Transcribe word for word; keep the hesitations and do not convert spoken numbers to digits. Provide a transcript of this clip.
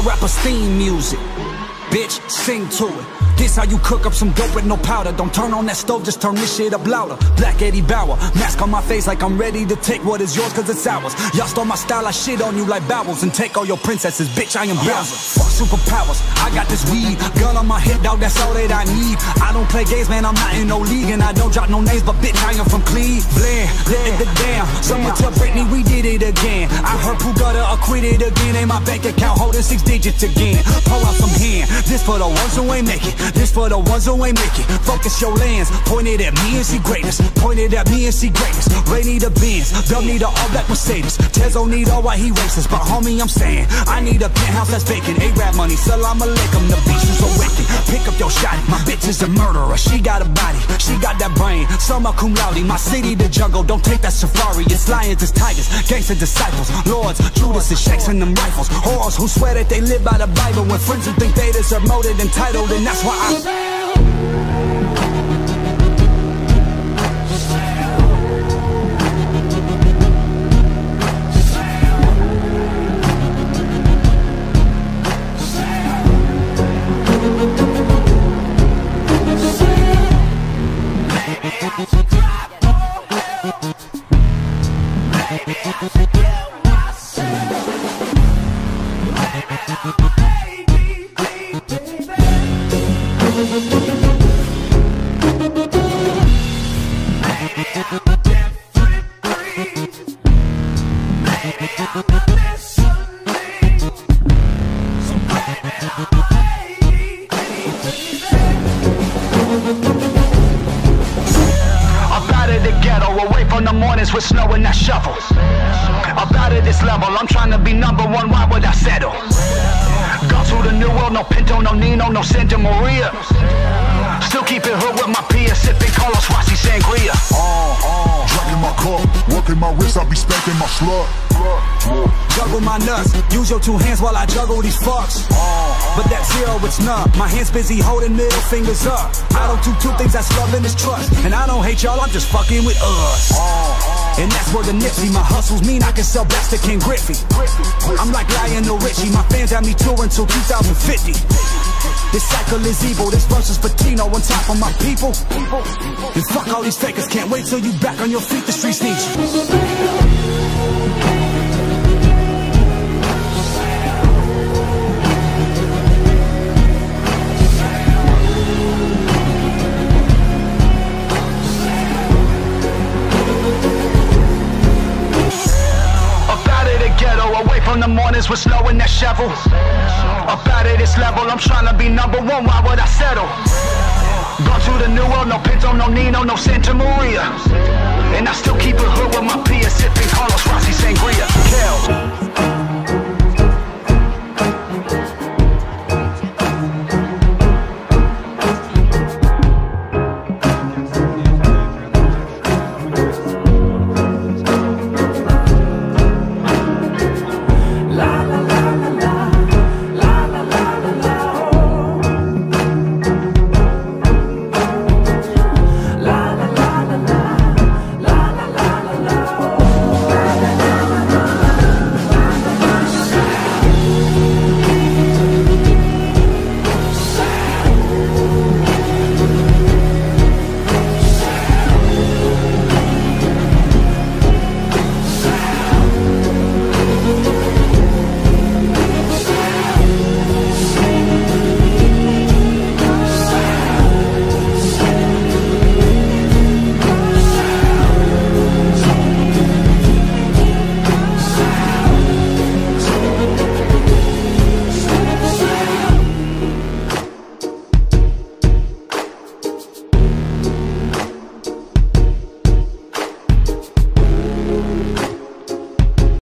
real rappers theme music. Bitch, sing to it. This how you cook up some dope with no powder. Don't turn on that stove, just turn this shit up louder. Black Eddie Bauer, mask on my face like I'm ready to take what is yours cause it's ours. Y'all stole my style, I shit on you like bowels. And take all your princesses, bitch, I am Bowser. Fuck superpowers, I got this weed. Gun on my hip, dog, that's all that I need. I don't play games, man, I'm not in no league. And I don't drop no names, but bitch, I am from Cleveland. Let it down, someone tell Britney we did it again. I heard Pugata acquitted again. And my bank account holding six digits again. Pull out some hand. This for the ones who ain't make it. This for the ones who ain't make it. Focus your lens. Point it at me and see greatness. Point it at me and see greatness. Ray need a Benz. Dub need a all-black Mercedes. Tezo need all white, he racist. But homie, I'm saying I need a penthouse that's vacant. A-rap money. Salam alaikum. The beach is awakened. Pick up your shot. My bitch is a murderer. She got a body. She got that brain. Summa cum laude. My city the jungle. Don't take that safari. It's lions, it's tigers. Gangsta disciples. Lords, Judas and sheiks and them rifles. Whores who swear that they live by the Bible. When friends who think they deserve more than entitled, and that's why I... No Pinto, no Nino, no Santa Maria. Still keep it hood with my peers, sipping Carlos Rossi sangria. Oh, oh. Dragging my cup, working my wrist, I be spanking my slut. Juggle my nuts, use your two hands while I juggle these fucks. But that zero, it's none. My hands busy holding middle fingers up. I don't do two things that's love and it's trust. And I don't hate y'all, I'm just fucking with us. And that's where the Nipsey, my hustles mean I can sell backs to King Griffey. I'm like Lionel Richie, my fans had me tour until two thousand fifty. This cycle is evil, this verse is Pacino on top of my people. And fuck all these fakers, can't wait till you back on your feet, the streets need you. From the mornings with snow and that shovel. About it, it's level. I'm trying to be number one. Why would I settle? Gone to the new world, no Pinto, no Nino, no Santa Maria. And I still keep it hood with my peers, sipping Carlos Rossi sangria. Kill.